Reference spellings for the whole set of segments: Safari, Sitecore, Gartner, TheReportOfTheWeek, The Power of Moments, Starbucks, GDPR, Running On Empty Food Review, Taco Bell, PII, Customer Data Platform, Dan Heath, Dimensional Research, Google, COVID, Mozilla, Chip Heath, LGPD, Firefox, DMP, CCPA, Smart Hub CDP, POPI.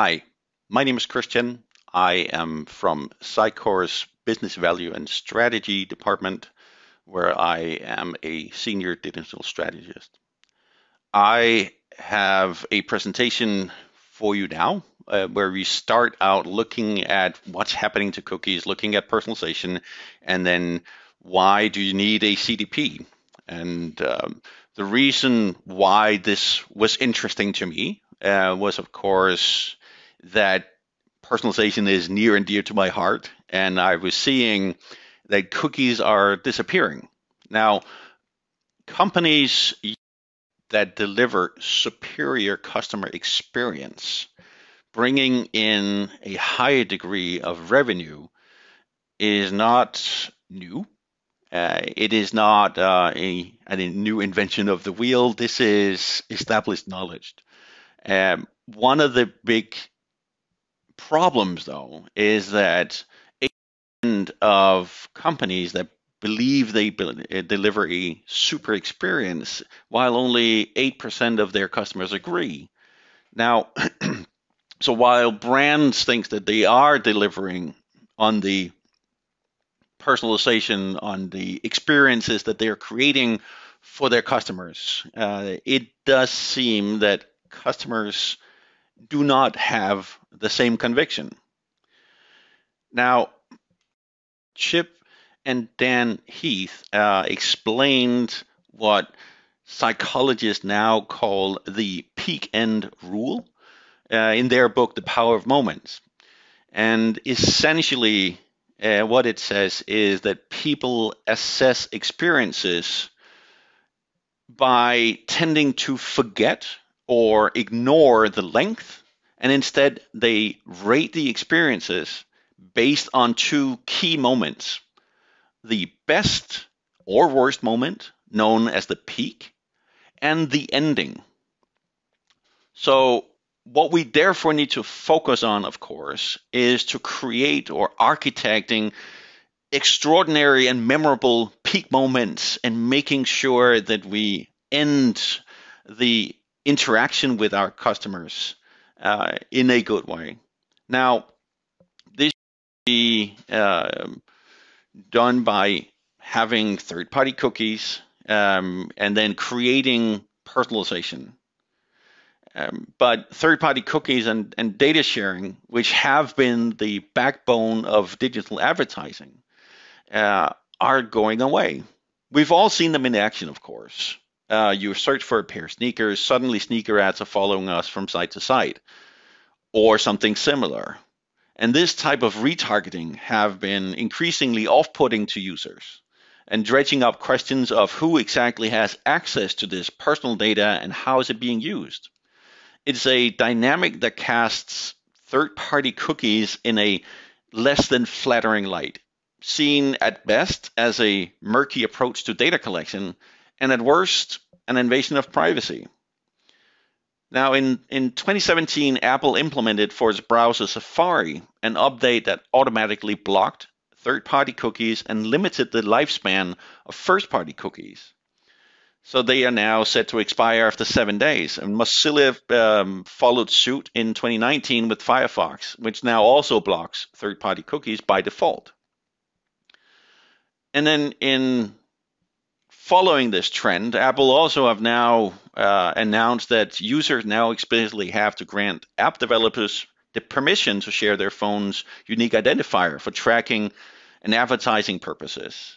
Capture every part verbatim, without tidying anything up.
Hi, my name is Christian. I am from Sitecore's Business Value and Strategy department, where I am a senior digital strategist. I have a presentation for you now, uh, where we start out looking at what's happening to cookies, looking at personalization, and then why do you need a C D P? And um, the reason why this was interesting to me uh, was, of course, that personalization is near and dear to my heart, and I was seeing that cookies are disappearing. Now, companies that deliver superior customer experience, bringing in a higher degree of revenue, is not new. Uh, it is not uh, a, a new invention of the wheel. This is established knowledge. Um, one of the big problems, though, is that of companies that believe they deliver a super experience, while only eight percent of their customers agree. Now, so while brands think that they are delivering on the personalization, on the experiences that they are creating for their customers, uh, it does seem that customers do not have the same conviction. Now, Chip and Dan Heath uh, explained what psychologists now call the peak end rule uh, in their book, The Power of Moments. And essentially uh, what it says is that people assess experiences by tending to forget or ignore the length, and instead they rate the experiences based on two key moments: the best or worst moment, known as the peak, and the ending. So what we therefore need to focus on, of course, is to create or architecting extraordinary and memorable peak moments, and making sure that we end the interaction with our customers uh, in a good way. Now, Uh, done by having third-party cookies um, and then creating personalization. Um, but third-party cookies and, and data sharing, which have been the backbone of digital advertising, uh, are going away. We've all seen them in action, of course. Uh, you search for a pair of sneakers, suddenly sneaker ads are following us from site to site, or something similar. And this type of retargeting have been increasingly off-putting to users and dredging up questions of who exactly has access to this personal data and how is it being used. It's a dynamic that casts third-party cookies in a less than flattering light, seen at best as a murky approach to data collection, and at worst, an invasion of privacy. Now, in, in twenty seventeen, Apple implemented for its browser Safari an update that automatically blocked third-party cookies and limited the lifespan of first-party cookies. So they are now set to expire after seven days. And Mozilla um, followed suit in twenty nineteen with Firefox, which now also blocks third-party cookies by default. And then in following this trend, Apple also have now uh, announced that users now explicitly have to grant app developers the permission to share their phone's unique identifier for tracking and advertising purposes,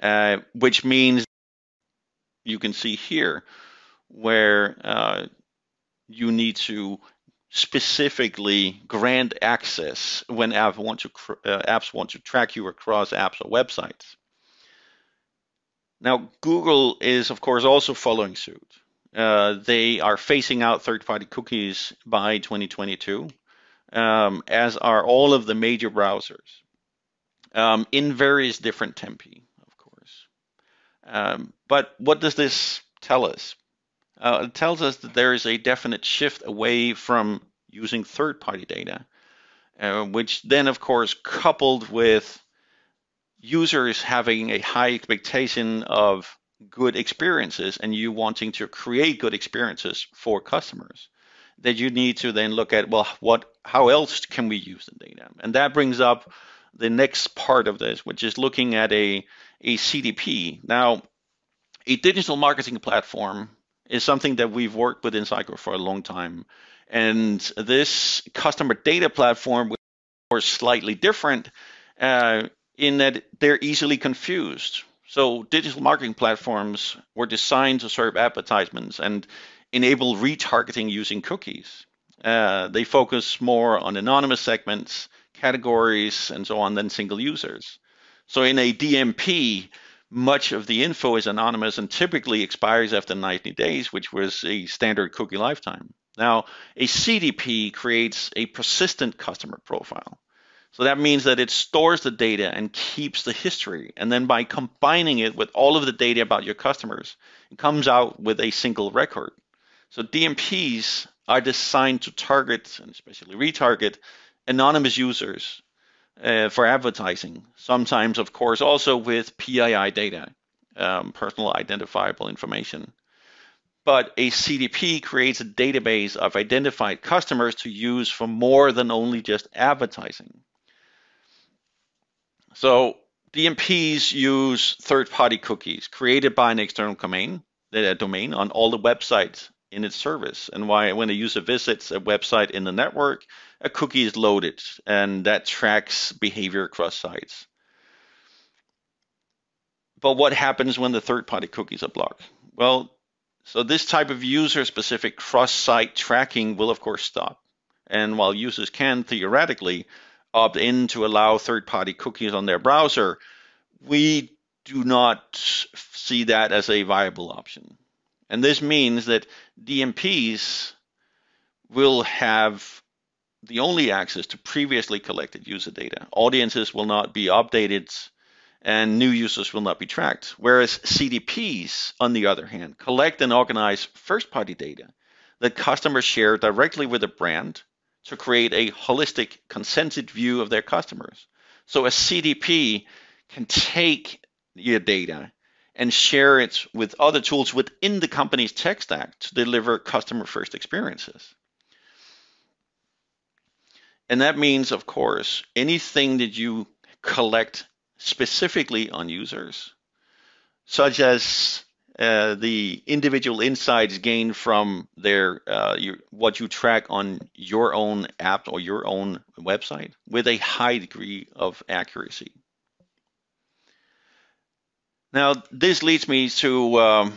uh, which means you can see here where uh, you need to specifically grant access when app want to cr uh, apps want to track you across apps or websites. Now, Google is, of course, also following suit. Uh, they are phasing out third-party cookies by twenty twenty-two, um, as are all of the major browsers, um, in various different tempi, of course. Um, but what does this tell us? Uh, it tells us that there is a definite shift away from using third-party data, uh, which then, of course, coupled with users having a high expectation of good experiences and you wanting to create good experiences for customers, that you need to then look at, well, what, how else can we use the data? And that brings up the next part of this, which is looking at a, a C D P. Now, a digital marketing platform is something that we've worked with in Sitecore for a long time. And this customer data platform was slightly different uh, in that they're easily confused. So digital marketing platforms were designed to serve advertisements and enable retargeting using cookies. Uh, they focus more on anonymous segments, categories, and so on than single users. So in a D M P, much of the info is anonymous and typically expires after ninety days, which was a standard cookie lifetime. Now, a C D P creates a persistent customer profile. So that means that it stores the data and keeps the history. And then by combining it with all of the data about your customers, it comes out with a single record. So D M Ps are designed to target, and especially retarget, anonymous users uh, for advertising, sometimes, of course, also with P I I data, um, personal identifiable information. But a C D P creates a database of identified customers to use for more than only just advertising. So D M Ps use third-party cookies created by an external domain, a domain on all the websites in its service. And why, when a user visits a website in the network, a cookie is loaded, and that tracks behavior across sites. But what happens when the third-party cookies are blocked? Well, so this type of user-specific cross-site tracking will, of course, stop. And while users can theoretically opt in to allow third-party cookies on their browser, we do not see that as a viable option. And this means that D M Ps will have the only access to previously collected user data. Audiences will not be updated and new users will not be tracked. Whereas C D Ps, on the other hand, collect and organize first-party data that customers share directly with a brand to create a holistic, consented view of their customers. So a C D P can take your data and share it with other tools within the company's tech stack to deliver customer-first experiences. And that means, of course, anything that you collect specifically on users, such as uh, the individual insights gained from their uh, your, what you track on your own app or your own website, with a high degree of accuracy. Now, this leads me to um,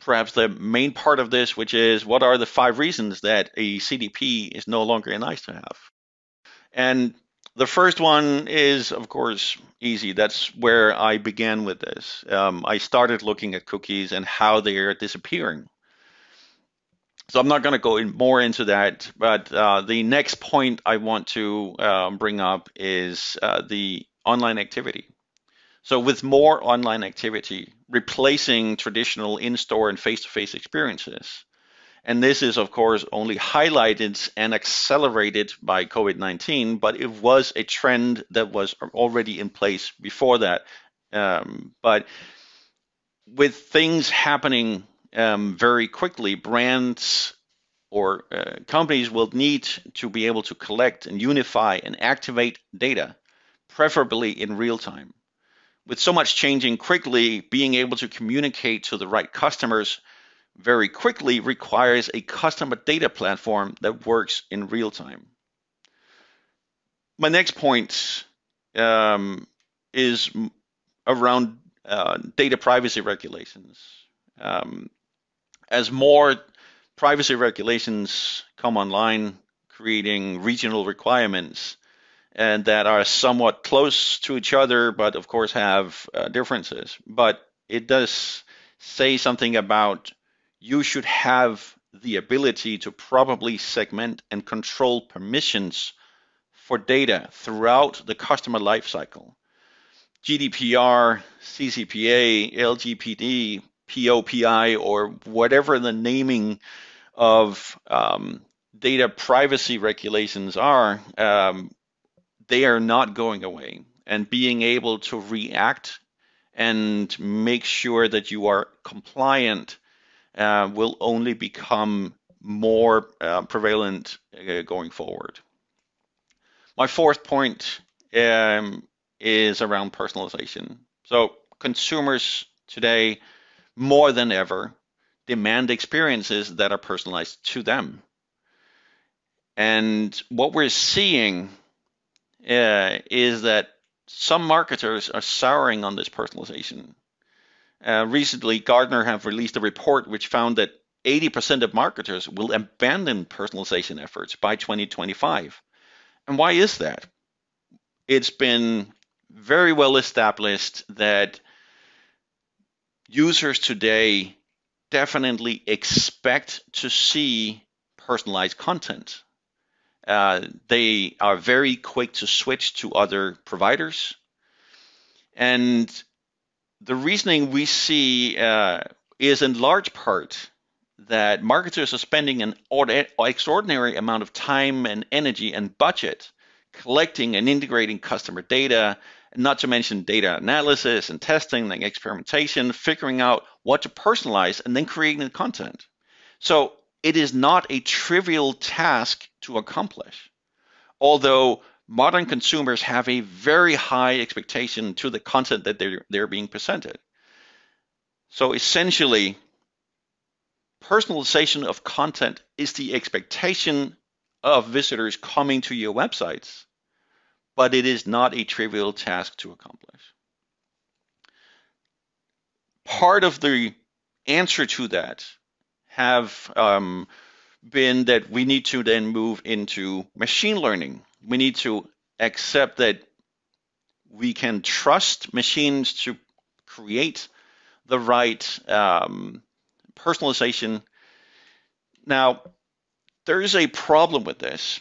perhaps the main part of this, which is what are the five reasons that a C D P is no longer a nice to have? And the first one is, of course, easy. That's where I began with this. Um, I started looking at cookies and how they are disappearing. So I'm not going to go in more into that, but uh, the next point I want to uh, bring up is uh, the online activity. So with more online activity, replacing traditional in-store and face-to-face experiences. And this is, of course, only highlighted and accelerated by COVID nineteen, but it was a trend that was already in place before that. Um, but with things happening um, very quickly, brands or uh, companies will need to be able to collect and unify and activate data, preferably in real time. With so much changing quickly, being able to communicate to the right customers very quickly requires a customer data platform that works in real time. My next point um, is around uh, data privacy regulations. Um, as more privacy regulations come online, creating regional requirements, and that are somewhat close to each other, but of course have uh, differences. But it does say something about you should have the ability to properly segment and control permissions for data throughout the customer lifecycle. G D P R, C C P A, L G P D, P O P I, or whatever the naming of um, data privacy regulations are, um, they are not going away, and being able to react and make sure that you are compliant uh, will only become more uh, prevalent uh, going forward. My fourth point um, is around personalization. So consumers today, more than ever, demand experiences that are personalized to them. And what we're seeing uh, is that some marketers are souring on this personalization. Uh, recently, Gartner have released a report which found that eighty percent of marketers will abandon personalization efforts by twenty twenty-five. And why is that? It's been very well established that users today definitely expect to see personalized content. Uh, they are very quick to switch to other providers. And the reasoning we see uh, is in large part that marketers are spending an extraordinary amount of time and energy and budget collecting and integrating customer data, not to mention data analysis and testing and experimentation, figuring out what to personalize and then creating the content. So it is not a trivial task to accomplish, although modern consumers have a very high expectation to the content that they're, they're being presented. So essentially, personalization of content is the expectation of visitors coming to your websites, but it is not a trivial task to accomplish. Part of the answer to that have um, been that we need to then move into machine learning. We need to accept that we can trust machines to create the right um, personalization. Now, there is a problem with this.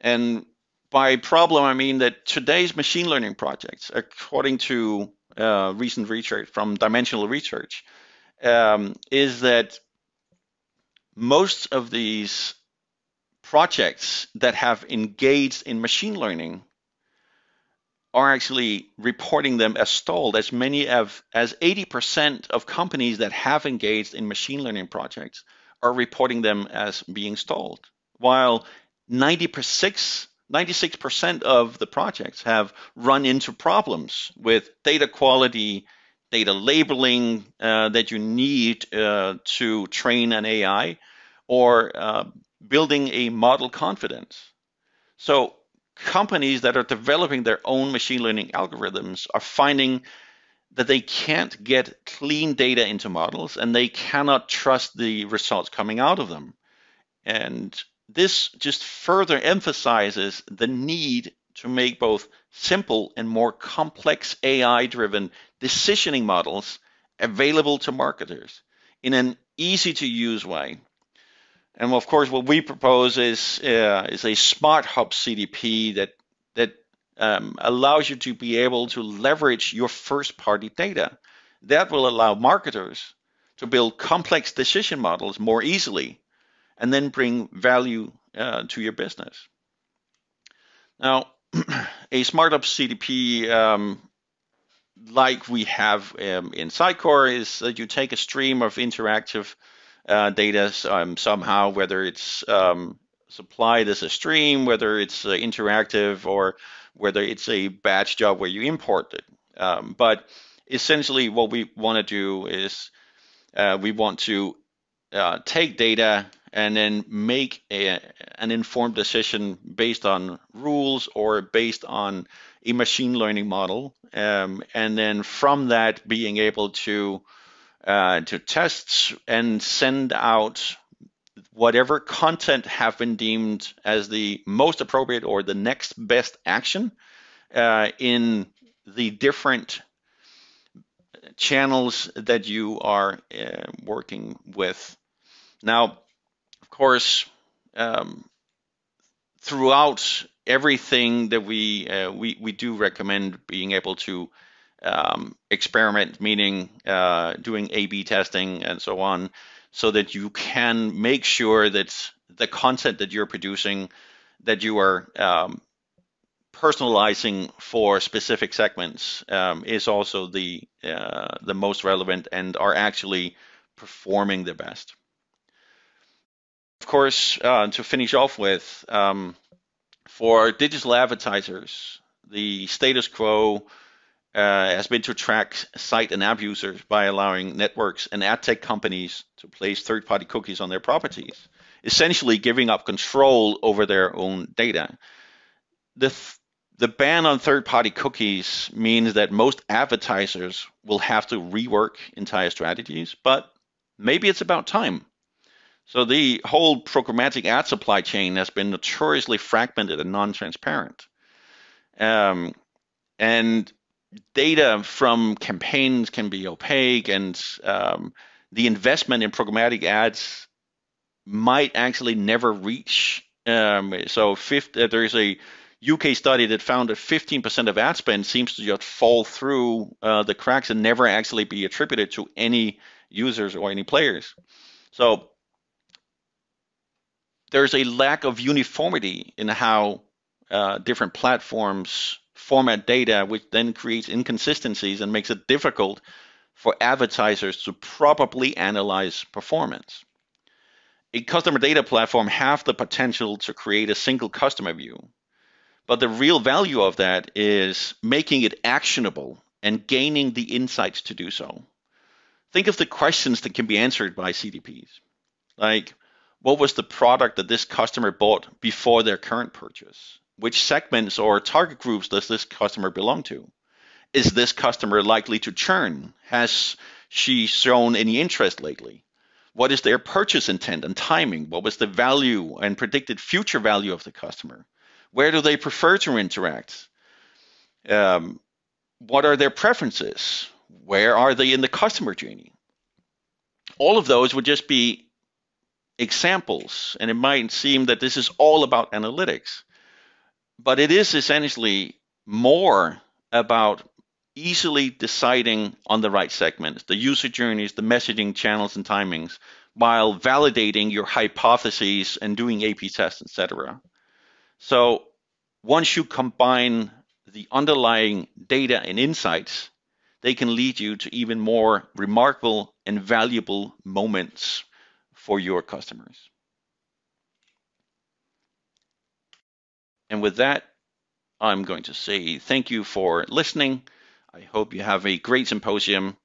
And by problem, I mean that today's machine learning projects, according to uh, recent research from Dimensional Research, um, is that most of these projects that have engaged in machine learning are actually reporting them as stalled. As many of, as eighty percent of companies that have engaged in machine learning projects are reporting them as being stalled, while ninety-six percent of the projects have run into problems with data quality, data labeling uh, that you need uh, to train an A I, or uh, building a model confidence. So companies that are developing their own machine learning algorithms are finding that they can't get clean data into models, and they cannot trust the results coming out of them. And this just further emphasizes the need to make both simple and more complex A I-driven decisioning models available to marketers in an easy-to-use way. And of course, what we propose is uh, is a Smart Hub C D P that that um, allows you to be able to leverage your first-party data. That will allow marketers to build complex decision models more easily, and then bring value uh, to your business. Now, a Smart Hub C D P, um, like we have um, in Sitecore, is that you take a stream of interactive uh, data um, somehow, whether it's um, supplied as a stream, whether it's uh, interactive, or whether it's a batch job where you import it. Um, but essentially what we want to do is uh, we want to uh, take data and then make a, an informed decision based on rules or based on a machine learning model. Um, and then from that, being able to, uh, to test and send out whatever content have been deemed as the most appropriate or the next best action uh, in the different channels that you are uh, working with. Now, of course, um, throughout everything that we, uh, we we do recommend being able to um, experiment, meaning uh, doing A B testing and so on, so that you can make sure that the content that you're producing, that you are um, personalizing for specific segments, um, is also the uh, the most relevant and are actually performing the best. of course, uh, to finish off with, um, for digital advertisers, the status quo uh, has been to track site and app users by allowing networks and ad tech companies to place third-party cookies on their properties, essentially giving up control over their own data. The, th the ban on third-party cookies means that most advertisers will have to rework entire strategies, but maybe it's about time. So the whole programmatic ad supply chain has been notoriously fragmented and non-transparent. Um, and data from campaigns can be opaque, and um, the investment in programmatic ads might actually never reach. Um, so fifty, uh, there is a U K study that found that fifteen percent of ad spend seems to just fall through uh, the cracks and never actually be attributed to any users or any players. So there's a lack of uniformity in how uh, different platforms format data, which then creates inconsistencies and makes it difficult for advertisers to properly analyze performance. A customer data platform has the potential to create a single customer view, but the real value of that is making it actionable and gaining the insights to do so. Think of the questions that can be answered by C D Ps, like, what was the product that this customer bought before their current purchase? Which segments or target groups does this customer belong to? Is this customer likely to churn? Has she shown any interest lately? What is their purchase intent and timing? What was the value and predicted future value of the customer? Where do they prefer to interact? Um, what are their preferences? Where are they in the customer journey? All of those would just be examples, and it might seem that this is all about analytics, but it is essentially more about easily deciding on the right segments, the user journeys, the messaging channels and timings, while validating your hypotheses and doing A P tests, et cetera. So once you combine the underlying data and insights, they can lead you to even more remarkable and valuable moments for your customers. And with that, I'm going to say thank you for listening. I hope you have a great symposium.